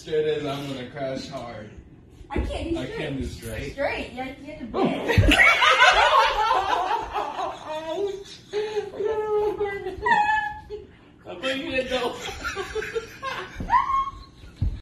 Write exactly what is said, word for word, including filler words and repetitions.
Straight as I'm gonna crash hard. I can't be straight. I can't be straight. Straight, yeah, you have to bend. I thought you didn't know.